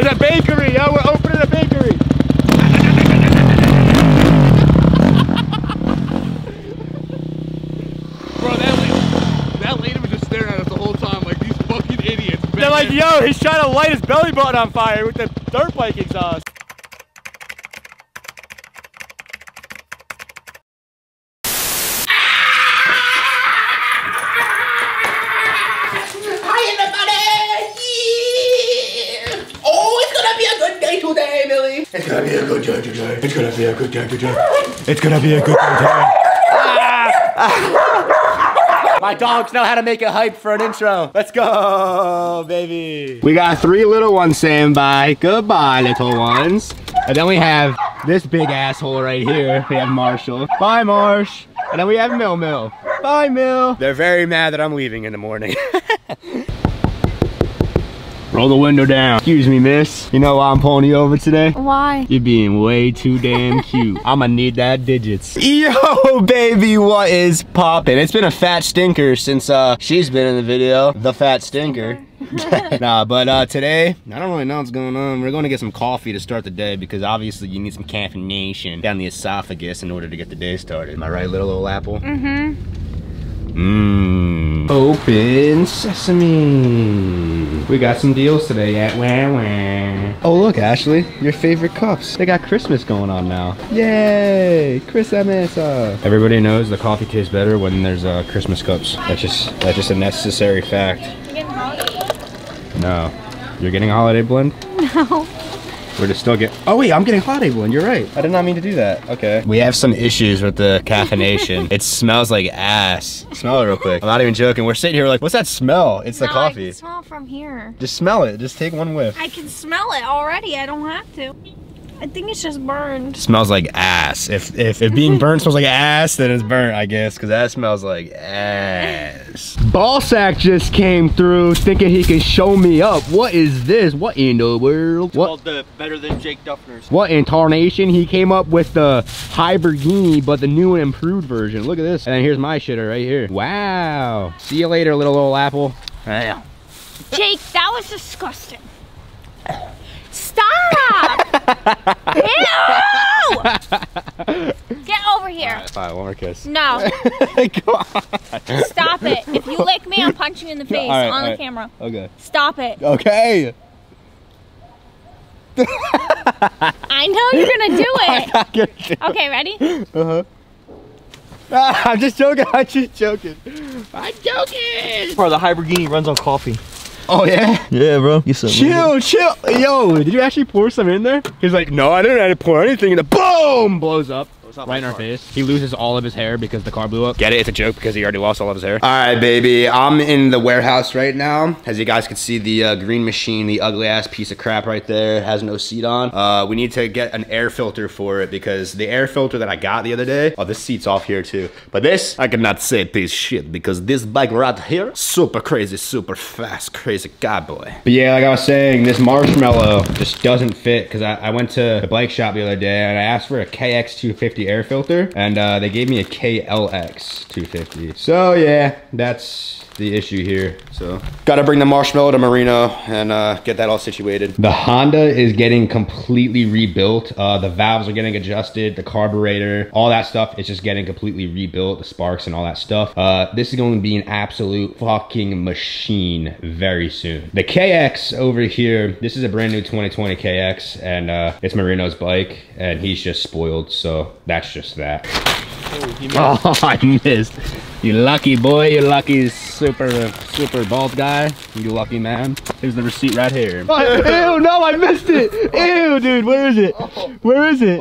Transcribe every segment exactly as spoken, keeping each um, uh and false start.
There's a bakery, yo, we're opening a bakery. Bro, that lady, that lady was just staring at us the whole time like these fucking idiots. They're like, yo, he's trying to light his belly button on fire with the dirt bike exhaust. It's gonna be a good day today. It's gonna be a good day today. It's gonna be a good day today. Ah. My dogs know how to make it hype for an intro. Let's go, baby. We got three little ones saying bye. Goodbye, little ones. And then we have this big asshole right here. We have Marshall. Bye, Marsh. And then we have Mill Mill. Bye, Mill. They're very mad that I'm leaving in the morning. Roll the window down. Excuse me, miss. You know why I'm pulling you over today? Why? You're being way too damn cute. I'ma need that digits. Yo, baby, what is poppin'? It's been a fat stinker since uh she's been in the video. The fat stinker. Nah, but uh, today, I don't really know what's going on. We're going to get some coffee to start the day because obviously you need some caffeination down the esophagus in order to get the day started. Am I right, little old apple? Mm-hmm. Mmm. Open sesame. We got some deals today at Wah Wah. Oh look, Ashley, your favorite cups. They got Christmas going on now. Yay, Christmas. Everybody knows the coffee tastes better when there's uh, Christmas cups. That's just that's just a necessary fact. You getting holiday? No. You're getting a holiday blend? No. We're just still getting, oh wait, I'm getting holiday blend, you're right. I did not mean to do that, okay. We have some issues with the caffeination. It smells like ass. Smell it real quick. I'm not even joking, we're sitting here like, what's that smell? It's no, the coffee. I can smell it from here. Just smell it, just take one whiff. I can smell it already, I don't have to. I think it's just burned. Smells like ass. If if, if being burnt smells like ass, then it's burnt, I guess, because that smells like ass. Ballsack just came through thinking he can show me up. What is this? What in the world? It's what? Called the better than Jake Dufner's. What in tarnation? He came up with the Hybridini, but the new and improved version. Look at this. And then here's my shitter right here. Wow. See you later, little old apple. Jake, that was disgusting. Stop! Ew! Get over here. All right, all right, one more kiss. No. Stop it. If you lick me, I'm punching you in the face right, on the right. camera. Okay. Stop it. Okay. I know you're gonna do it. I'm not gonna do it. Okay, ready? Uh-huh. Ah, I'm just joking. I'm just joking. I'm joking. Bro, the Hybridini runs on coffee. Oh yeah? Yeah, bro. You so chill, moving. chill. Yo, did you actually pour some in there? He's like, no, I didn't I didn't pour anything. And the boom blows up right in our face. He loses all of his hair because the car blew up. Get it? It's a joke because he already lost all of his hair. All right, baby. I'm in the warehouse right now. As you guys can see, the uh, green machine, the ugly ass piece of crap right there, has no seat on. Uh, we need to get an air filter for it because the air filter that I got the other day, oh, this seat's off here too. But this, I cannot say this shit because this bike right here, super crazy, super fast, crazy god boy. But yeah, like I was saying, this marshmallow just doesn't fit because I, I went to the bike shop the other day and I asked for a K X two fifty air filter and uh, they gave me a K L X two fifty. So yeah, that's the issue here. So gotta bring the marshmallow to Marino and uh, get that all situated. The Honda is getting completely rebuilt. Uh, the valves are getting adjusted, the carburetor, all that stuff. It's just getting completely rebuilt, the sparks and all that stuff. Uh, this is going to be an absolute fucking machine very soon. The K X over here, this is a brand new twenty twenty K X and uh, it's Marino's bike and he's just spoiled. So that's just that. Oh, oh, I missed. You lucky boy, you lucky super, super bald guy. You lucky man. Here's the receipt right here. Oh, ew, no, I missed it. Ew, dude, where is it? Where is it?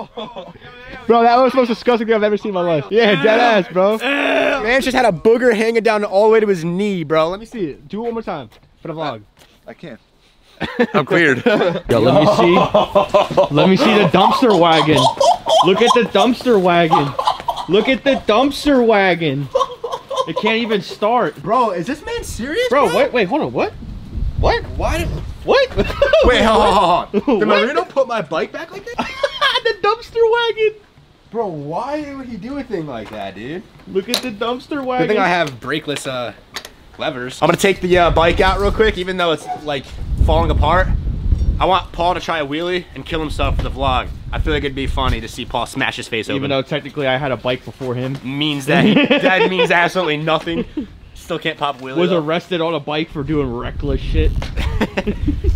Bro, that was the most disgusting thing I've ever seen in my life. Yeah, dead ass, bro. Man just had a booger hanging down all the way to his knee, bro. Let me see it. Do it one more time for the vlog. I, I can't. I'm cleared. Yo, let me see. Let me see the dumpster wagon. Look at the dumpster wagon. Look at the dumpster wagon. It can't even start. Bro, is this man serious? Bro, bro? wait, wait, hold on. What? What? Why did, what? Wait, wait, hold on. Did what? Marino put my bike back like that? The dumpster wagon. Bro, why would he do a thing like that, dude? Look at the dumpster wagon. Good thing I have brakeless uh, levers. I'm gonna take the uh, bike out real quick, even though it's like falling apart. I want Paul to try a wheelie and kill himself for the vlog. I feel like it'd be funny to see Paul smash his face open. Even though technically I had a bike before him. Means that he, that means absolutely nothing. Still can't pop wheelie. Was though. Arrested on a bike for doing reckless shit.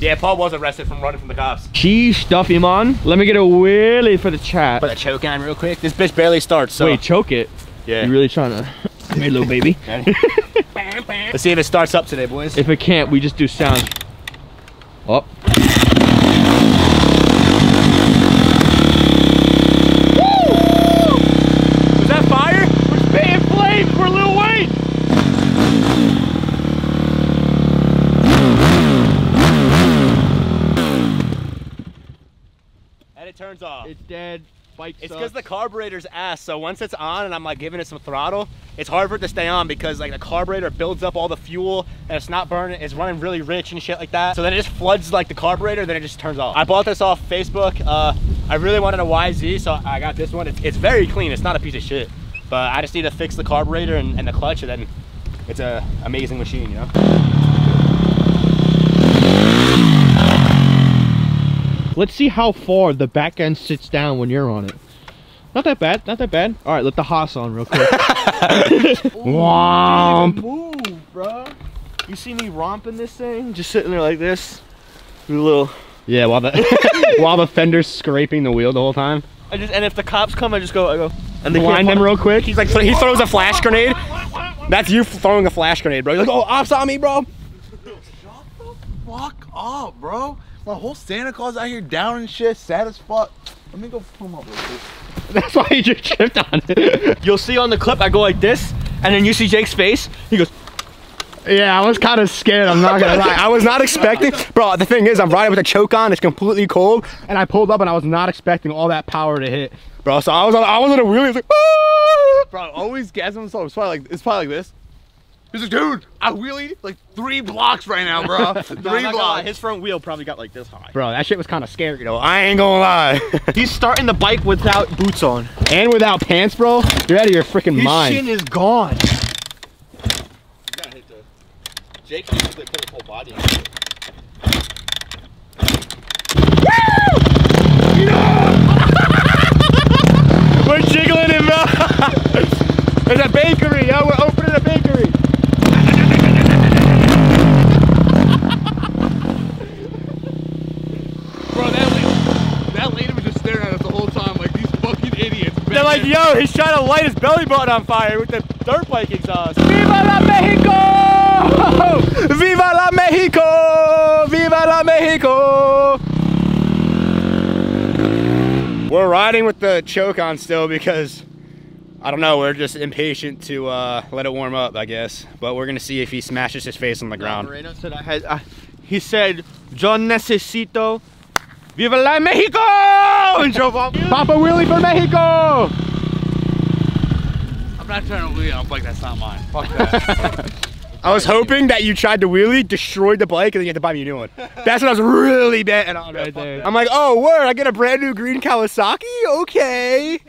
Yeah, Paul was arrested from running from the cops. Sheesh, stuffy man. Let me get a wheelie for the chat. Put a choke on real quick. This bitch barely starts. So. Wait, choke it? Yeah. You really trying to? Come here, little baby. Let's see if it starts up today, boys. If it can't, we just do sound. Up. Turns off. It's dead. Bike sucks. It's because the carburetor's ass. So once it's on and I'm like giving it some throttle, it's hard for it to stay on because like the carburetor builds up all the fuel and it's not burning. It's running really rich and shit like that. So then it just floods like the carburetor. Then it just turns off. I bought this off Facebook. Uh, I really wanted a Y Z, so I got this one. It's, it's very clean. It's not a piece of shit. But I just need to fix the carburetor and, and the clutch, and then it's an amazing machine, you know. Let's see how far the back end sits down when you're on it. Not that bad, not that bad. All right, let the Haas on real quick. Womp. Move, bro. You see me romping this thing? Just sitting there like this. A little. Yeah, while the while the fender's scraping the wheel the whole time. I just and if the cops come, I just go. I go and they blind him real quick. He's like th he throws a flash grenade. That's you throwing a flash grenade, bro. You're like, oh, ops on me, bro. Shut the fuck up, bro. My whole Santa Claus out here down and shit, sad as fuck. Let me go pull him up real quick. That's why you just tripped on it. You'll see on the clip, I go like this, and then you see Jake's face. He goes, yeah, I was kind of scared, I'm not gonna lie. I was not expecting, bro, the thing is, I'm riding with a choke on, it's completely cold, and I pulled up and I was not expecting all that power to hit. Bro, so I was on, I was on a wheelie, I was like, ah! Bro, I always gas on myself, it's probably like, it's probably like this. He's like, dude, I wheelie like three blocks right now, bro. Three no, blocks. His front wheel probably got like this high. Bro, that shit was kind of scary, you know. I ain't gonna lie. He's starting the bike without boots on. And without pants, bro. You're out of your freaking mind. His shin is gone. You gotta hit the... Jake can usually put his whole body in it. Woo! No! We're jiggling it, bro. There's a bakery, yo. We're opening a bakery. They're like, yo, he's trying to light his belly button on fire with the dirt bike exhaust. Viva la Mexico! Viva la Mexico! Viva la Mexico! We're riding with the choke on still because, I don't know, we're just impatient to uh, let it warm up, I guess. But we're going to see if he smashes his face on the ground. Moreno said I had, I, he said, yo necesito Viva la Mexico! And drove off. Papa wheelie for Mexico! I'm not trying to wheelie on a bike, that's not mine. Fuck that. I was hoping that you tried to wheelie, destroyed the bike, and then you had to buy me a new one. That's what I was really betting on right there. I'm like, oh, word, I get a brand new green Kawasaki? Okay.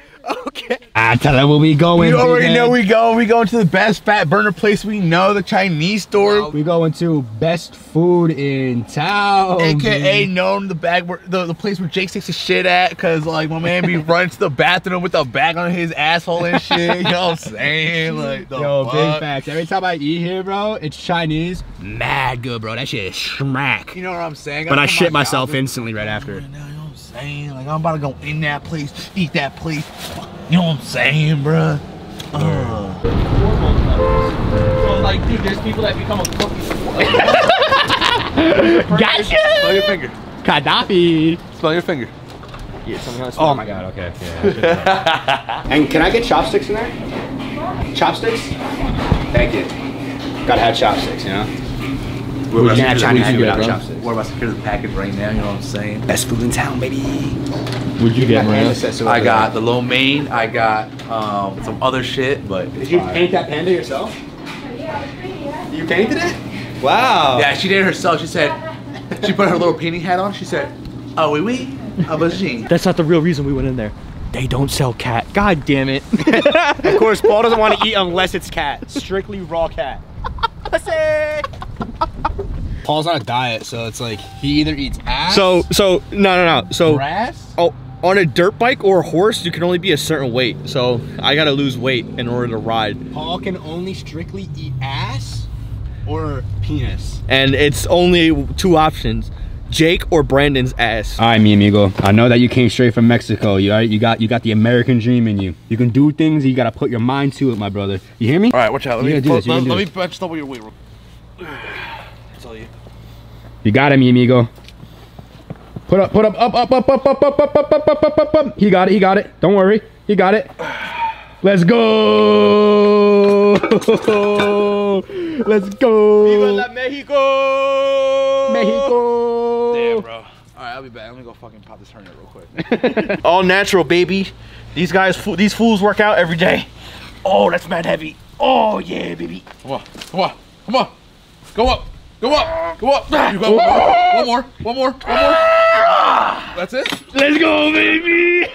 Okay. I tell them where we going. You already know we go. We going to the best fat burner place we know, the Chinese store. We going to best food in town. A K A known the bag where, the, the place where Jake sticks his shit at, because like my man be running to the bathroom with a bag on his asshole and shit. You know what I'm saying? Like the yo, fuck? Big facts. Every time I eat here, bro, it's Chinese. Mad good, bro. That shit is smack. You know what I'm saying? But I, I shit my myself instantly right after. Right now, saying like I'm about to go in that place, eat that place. You know what I'm saying, bruh? Uh. So like, dude, there's people that become a cookie. Gotcha. Smell your finger. Gaddafi. Smell your finger. Yeah, somehow smell. Oh my god. Okay. Yeah, and can I get chopsticks in there? Chopsticks? Thank you. Gotta have chopsticks, you know. We're we can't Chinese food without chopsticks. We're about to secure the package right now, you know what I'm saying? Best food in town, baby. What'd you get, man? I got the lo mein, I got um, some other shit, but... Did you right. paint that panda yourself? Yeah, you painted it? Wow. Yeah, she did it herself. She said, she put her little painting hat on. She said, oh, oui, oui, aubergine. That's not the real reason we went in there. They don't sell cat. God damn it. Of course, Paul doesn't want to eat unless it's cat. Strictly raw cat. Pussy. Paul's on a diet, so it's like he either eats ass. So, so no, no, no. So grass. Oh, on a dirt bike or a horse, you can only be a certain weight. So I gotta lose weight in order to ride. Paul can only strictly eat ass or penis. And it's only two options: Jake or Brandon's ass. All right, mi amigo. I know that you came straight from Mexico. You all right? You got you got the American dream in you. You can do things. You gotta put your mind to it, my brother. You hear me? All right, watch out. Let you me do this. Let, let do this. me just double your weight. You. you got him, mi amigo. Put up, put up, up, up, up, up, up, up, up, up, up, up, up, up, up. He got it, he got it. Don't worry, he got it. Let's go. Let's go. Viva la Mexico. Mexico. Damn, bro. All right, I'll be back. Let me go fucking pop this hernia real quick. All natural, baby. These guys, these fools work out every day. Oh, that's mad heavy. Oh, yeah, baby. Come on, come on, come on. Go up. Go up, go up, you go, one more, one more, one more. That's it? Let's go, baby!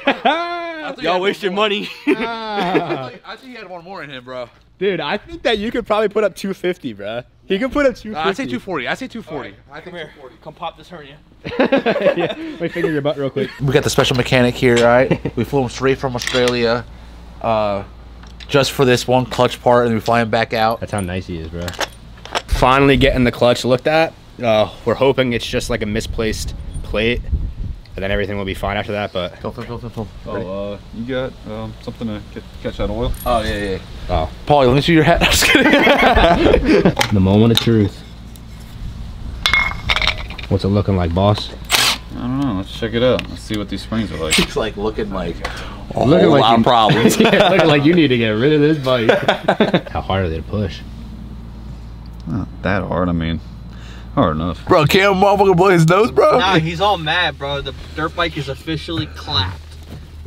Y'all waste your money. I think he had one more in him, bro. Dude, I think that you could probably put up two fifty, bro. He could put up two fifty. Uh, I say two forty, I say two forty. Right, I think two forty. Come pop this hernia. Yeah, wait, finger your butt real quick. We got the special mechanic here, all right? We flew him straight from Australia uh, just for this one clutch part, and we fly him back out. That's how nice he is, bro. Finally getting the clutch looked at. Uh, we're hoping it's just like a misplaced plate, and then everything will be fine after that. But go, go, go, go, go. Oh, uh, you got um, something to get, catch that oil? Oh yeah, yeah. Oh, Paul, let me see your hat. I'm just kidding. The moment of truth. What's it looking like, boss? I don't know. Let's check it out. Let's see what these springs are like. He's like looking like a looking whole like lot you, of problems. Yeah, looking like you need to get rid of this bike. How hard are they to push? Not that hard, I mean, hard enough. Bro, can't motherfucker blow his nose, bro? Nah, he's all mad, bro. The dirt bike is officially clapped.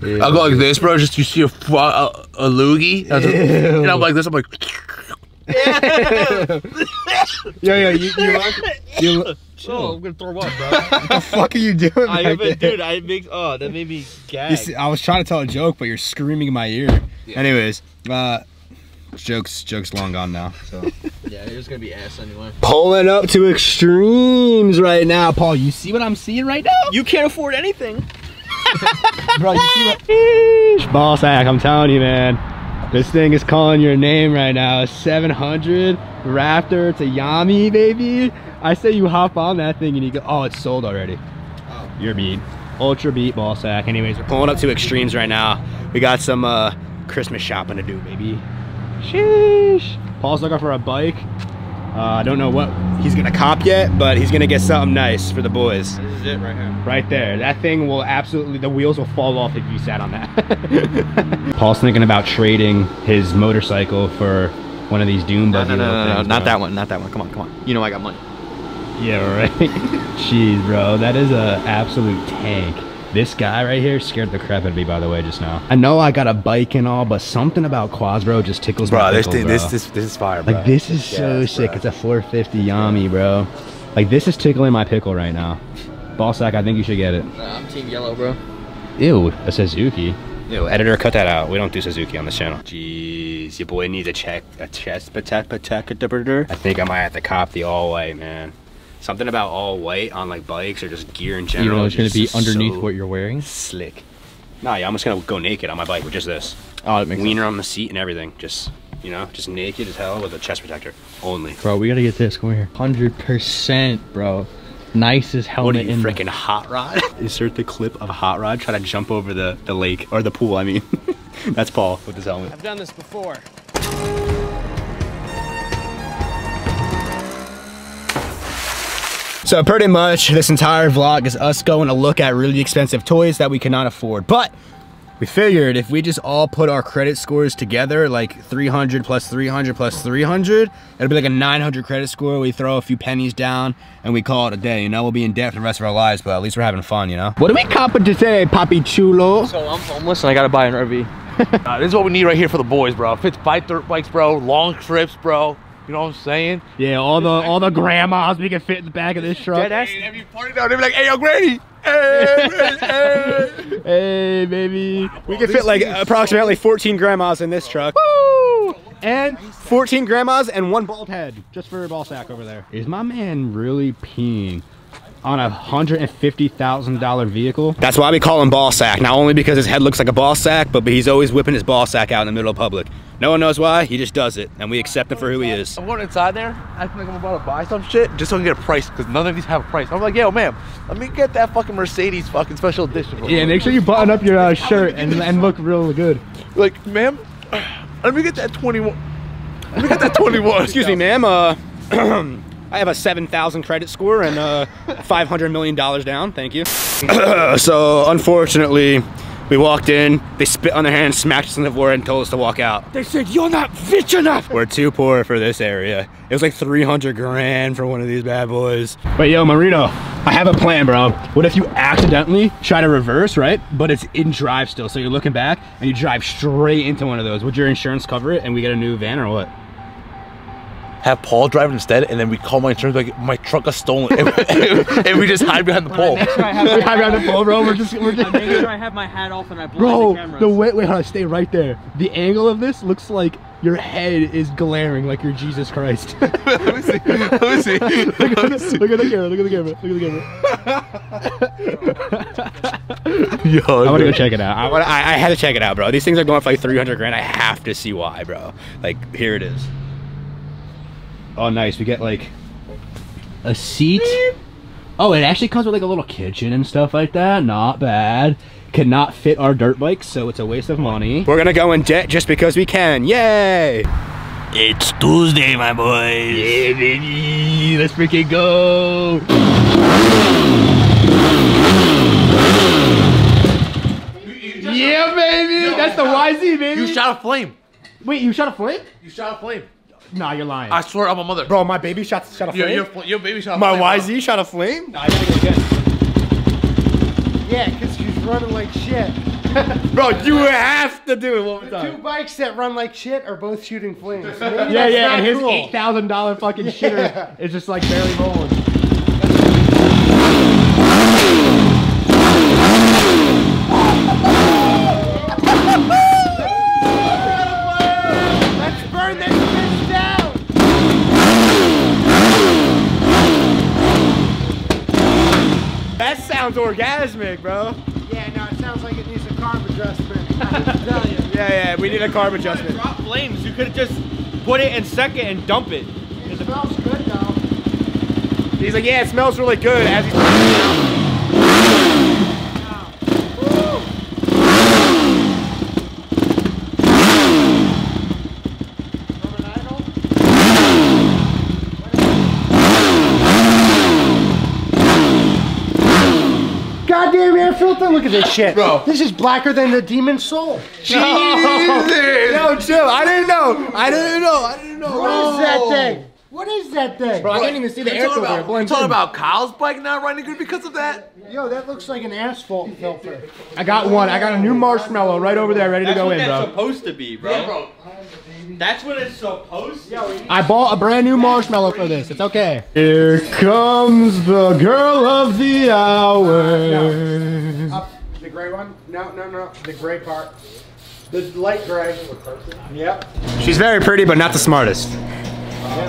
Ew. I go like this, bro, just you see a, a, a loogie, just, and I'm like this, I'm like... Yo, yo, you, you like... You, oh, I'm gonna throw up, bro. What the fuck are you doing I back even, there? Dude, I make, oh, that made me gag. See, I was trying to tell a joke, but you're screaming in my ear. Yeah. Anyways, uh... Joke's, joke's long gone now, so. Yeah, it was gonna be ass anyway. Pulling up to extremes right now. Paul, you see what I'm seeing right now? You can't afford anything. Bro, you see what? Eesh, ball sack, I'm telling you, man. This thing is calling your name right now. seven hundred, Raptor, to Yami, baby. I say you hop on that thing and you go, oh, it's sold already. Oh. You're beat. Ultra beat, ball sack. Anyways, we're pulling up to extremes right now. We got some uh, Christmas shopping to do, baby. Sheesh. Paul's looking for a bike. I uh, don't know what he's gonna cop yet, but he's gonna get something nice for the boys. This is it right here. Right there. That thing will absolutely, the wheels will fall off if you sat on that. Paul's thinking about trading his motorcycle for one of these dune buggy. No, no, no, no, things, no, not bro. that one, not that one. Come on, come on. You know I got money. Yeah, right? Jeez, bro, that is a absolute tank. This guy right here scared the crap out of me, by the way, just now. I know I got a bike and all, but something about Quadro just tickles bro, my pickle, this, bro. This, this, this is fire, bro. Like, this is so yes, sick. Bro. It's a four fifty Yami, bro. Like, this is tickling my pickle right now. Ballsack, I think you should get it. Nah, I'm team yellow, bro. Ew, a Suzuki. Ew, editor, cut that out. We don't do Suzuki on this channel. Jeez, your boy needs a check, a chest patat patat. I think I might have to cop the all-white, man. Something about all white on like bikes or just gear in general. You know, it's gonna be underneath so what you're wearing. Slick. Nah, yeah, I'm just gonna go naked on my bike with just this. Oh, that makes wiener sense. On the seat and everything. Just, you know, just naked as hell with a chest protector only. Bro, we gotta get this. Come here. one hundred percent, bro. Nicest helmet in. What are you, freaking hot rod? Insert the clip of hot rod. Try to jump over the the lake or the pool. I mean, that's Paul with his helmet. I've done this before. So pretty much this entire vlog is us going to look at really expensive toys that we cannot afford. But we figured if we just all put our credit scores together, like three hundred plus three hundred plus three hundred, it'll be like a nine hundred credit score. We throw a few pennies down and we call it a day. You know, we'll be in debt for the rest of our lives, but at least we're having fun, you know? What do we cop it today, Papi Chulo? So I'm homeless and I gotta buy an R V. uh, this is what we need right here for the boys, bro. Fits bike dirt bikes, bro. Long trips, bro. You know what I'm saying? Yeah, all the all the grandmas we can fit in the back of this truck. Dead ass. They'd be partying out, they'd be like, "Hey, yo, granny! Hey, hey, hey, baby!" Wow, we could fit like approximately so fourteen grandmas in this truck. Woo! and fourteen grandmas and one bald head just for a ball sack over there. Is my man really peeing on a one hundred fifty thousand dollar vehicle? That's why we call him ball sack. Not only because his head looks like a ball sack, but he's always whipping his ball sack out in the middle of public. No one knows why, he just does it, and we accept him for who he is. I'm going inside there, acting like I'm about to buy some shit, just so I can get a price, because none of these have a price. I'm like, yo, ma'am, let me get that fucking Mercedes fucking special edition. Yeah, make sure you button up your uh, shirt and, and look real good. Like, ma'am, let me get that twenty-one. Let me get that twenty-one. Excuse me, ma'am. Uh... I have a seven thousand credit score and uh, five hundred million dollars down, thank you. So, unfortunately, we walked in, they spit on their hand, smacked us in the forehead and told us to walk out. They said, you're not rich enough! We're too poor for this area. It was like three hundred grand for one of these bad boys. But yo, Marino, I have a plan, bro. What if you accidentally try to reverse, right? But it's in drive still, so you're looking back and you drive straight into one of those. Would your insurance cover it and we get a new van or what? Have Paul drive instead, and then we call my insurance, like, my truck is stolen, and, and, and we just hide behind the pole. We hide behind the pole, bro. We're just, we're just. I make sure I have my hat off and I blind bro, the cameras. Bro, the way, wait, hold on, stay right there. The angle of this looks like your head is glaring like you're Jesus Christ. Let me see. Let me see. Look at the camera. Look at the camera. Look at the camera. Yo, I want to go check it out. I, wanna, I, I had to check it out, bro. These things are going for like three hundred grand. I have to see why, bro. Like, here it is. Oh, nice. We get like a seat. Oh, it actually comes with like a little kitchen and stuff like that. Not bad. Cannot fit our dirt bikes, so it's a waste of money. We're gonna go in debt just because we can. Yay! It's Tuesday, my boys. Yeah, baby. Let's freaking go. Yeah, baby. That's the Y Z, baby. You shot a flame. Wait, you shot a flame? You shot a flame. Nah, you're lying. I swear on my mother. Bro, my baby shot, shot a flame? Your, your, your baby shot a my flame. My Y Z bro. Shot a flame? Nah, I gotta go again. Yeah, because she's running like shit. Bro, you have to do it one more time. Two bikes that run like shit are both shooting flames. yeah, yeah, and his cool. eight thousand dollar fucking yeah. shitter is just like barely rolling. Orgasmic, bro. Yeah, no, it sounds like it needs a carb adjustment. Tell you. Yeah, yeah, we need a carb adjustment. Drop flames. You could have just put it in second and dump it. It smells good though. He's like, yeah, it smells really good. As he's filter, look at this shit. Bro. This is blacker than the demon's soul. Jesus! No, chill. I didn't know. I didn't know. I didn't know. What Bro. Is that thing? What is that thing? Bro, I didn't even see the air filter. About, you're talking about Kyle's bike not running good because of that? Yo, that looks like an asphalt filter. I got one. I got a new marshmallow right over there ready that's to go in, bro. That's supposed to be, bro. Yeah, bro. That's what it's supposed to be. I bought a brand new marshmallow for this. It's okay. Here comes the girl of the hour. Uh, no. Up. The gray one? No, no, no. The gray part. The light gray. Yep. She's very pretty, but not the smartest.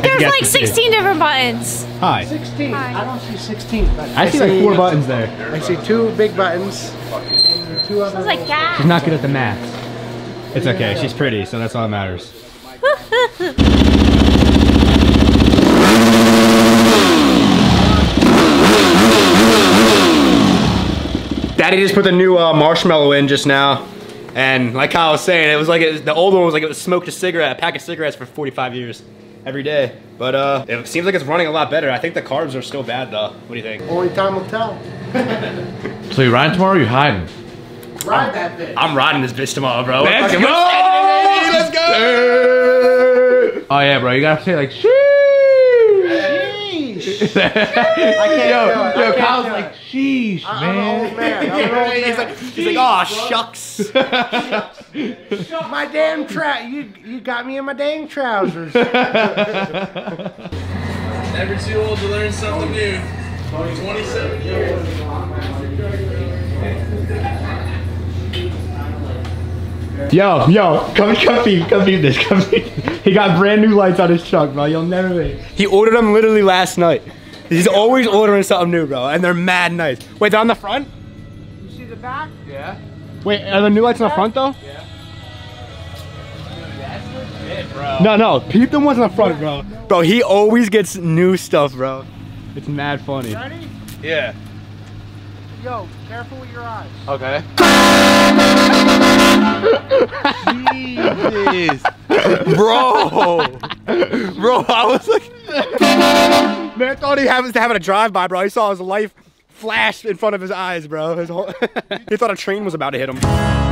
There's like sixteen different buttons. Hi. sixteen. Hi. I don't see sixteen buttons. I, I see like four buttons there. I see two big buttons. And two other. Sounds like that. She's not good at the math. It's okay, she's pretty, so that's all that matters. Daddy just put the new uh, marshmallow in just now. And like Kyle was saying, it was like it was, the old one was like it was smoked a cigarette, a pack of cigarettes for forty-five years every day. But uh, it seems like it's running a lot better. I think the carbs are still bad though. What do you think? Only time will tell. So you riding tomorrow or you hiding? Ride I'm, that bitch. I'm riding this bitch tomorrow, bro. Let's, Let's go! go! Let's go! Oh yeah, bro. You gotta say like, sheesh. Sheesh. I can't yo, yo, Kyle's like, sheesh, I, man. I'm an old man. I'm an old man. He's like, sheesh, he's like, oh, shucks. Shucks. Shucks. My damn trousers. You, you got me in my dang trousers. Never too old to learn something new. twenty-seven years. Yo, yo, come, come feed, come feed this, come feed this. He got brand new lights on his truck, bro. You'll never believe it. He ordered them literally last night. He's always ordering something new, bro, and they're mad nice. Wait, they're on the front? You see the back? Yeah. Wait, are the new lights on the front though? Yeah. That's legit, bro. No, no, peep the ones on the front, bro. Bro, he always gets new stuff, bro. It's mad funny. Ready? Yeah. Yo, careful with your eyes. Okay. Jesus. Bro. Bro, I was like... Man, I thought he happens to have a drive-by, bro. He saw his life flash in front of his eyes, bro. His whole... He thought a train was about to hit him.